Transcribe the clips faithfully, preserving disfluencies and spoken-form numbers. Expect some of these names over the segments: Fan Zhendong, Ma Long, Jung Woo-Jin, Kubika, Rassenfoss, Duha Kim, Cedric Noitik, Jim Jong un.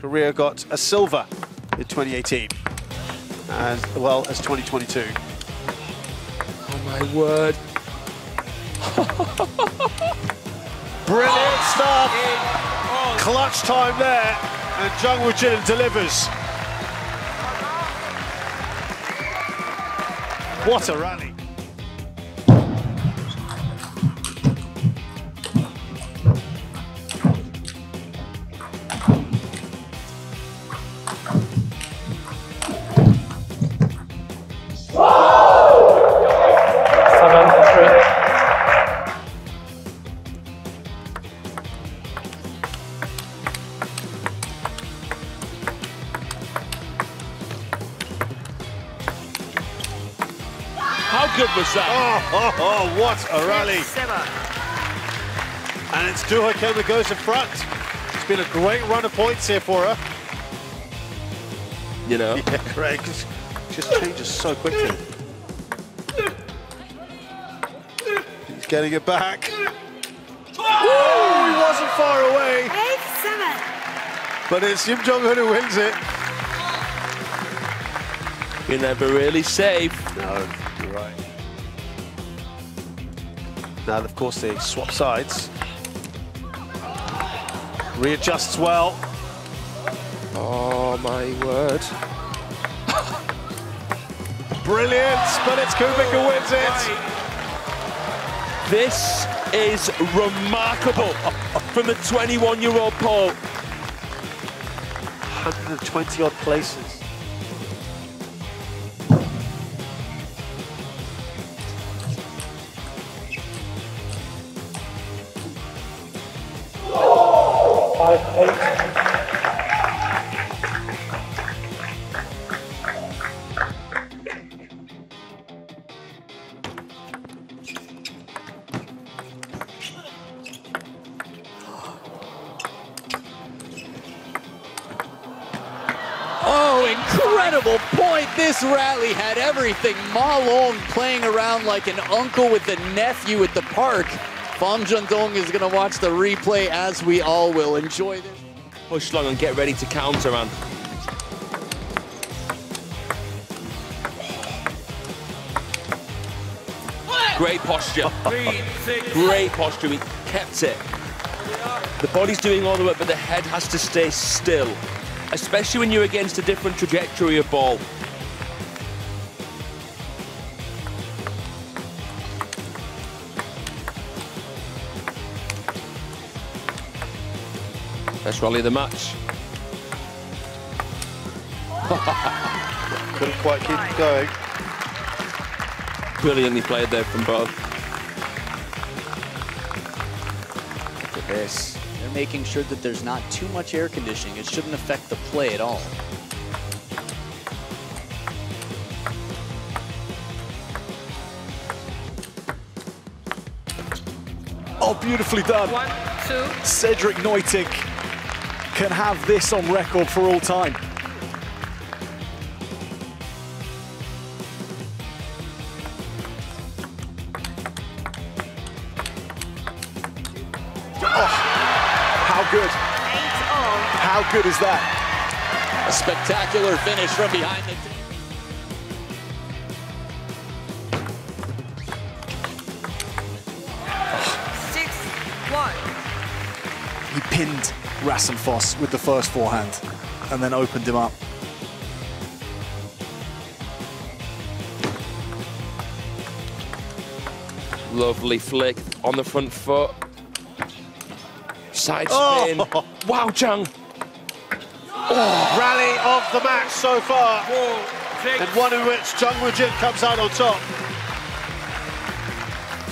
Korea got a silver in twenty eighteen, as well as twenty twenty-two. Oh my word. Brilliant stuff. Clutch time there, and Jung Woo-Jin delivers. What a rally. How good was that? Oh, oh, oh, what a rally. And it's Duha Kim that goes in front. It's been a great run of points here for her. You know? Yeah, Craig just changes so quickly. He's getting it back. Oh, woo, he wasn't far away. eight seven. But it's Jim Jong un who wins it. You're never really safe. No. Right. Now, of course, they swap sides. Readjusts well. Oh, my word. Brilliant, but it's Kubika wins it. This is remarkable from a twenty-one-year-old Pole. one hundred twenty-odd places. Incredible point. This rally had everything. Ma Long playing around like an uncle with a nephew at the park. Fan Zhendong is going to watch the replay, as we all will. Enjoy this. Push long and get ready to counter, man. Great posture. Great posture. He kept it. The body's doing all the work, but the head has to stay still, especially when you're against a different trajectory of ball. Best rally of the match. Couldn't quite keep it going. Brilliantly played there from both. Look at this. They're making sure that there's not too much air conditioning. It shouldn't affect the play at all. Oh, beautifully done. One, two. Cedric Noitik can have this on record for all time. Good. How good is that? A spectacular finish from behind the six one. He pinned Rassenfoss with the first forehand and then opened him up. Lovely flick on the front foot. Side spin. Oh. Wow, Jung. Oh. Rally of the match so far. Four, and one in which Jung Woo-Jin comes out on top.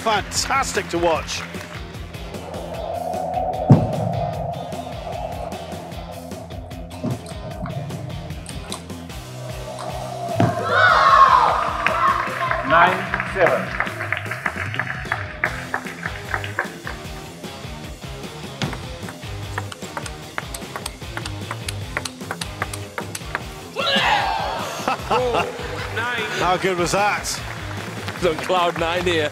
Fantastic to watch. nine seven. How good was that? It's on cloud nine here.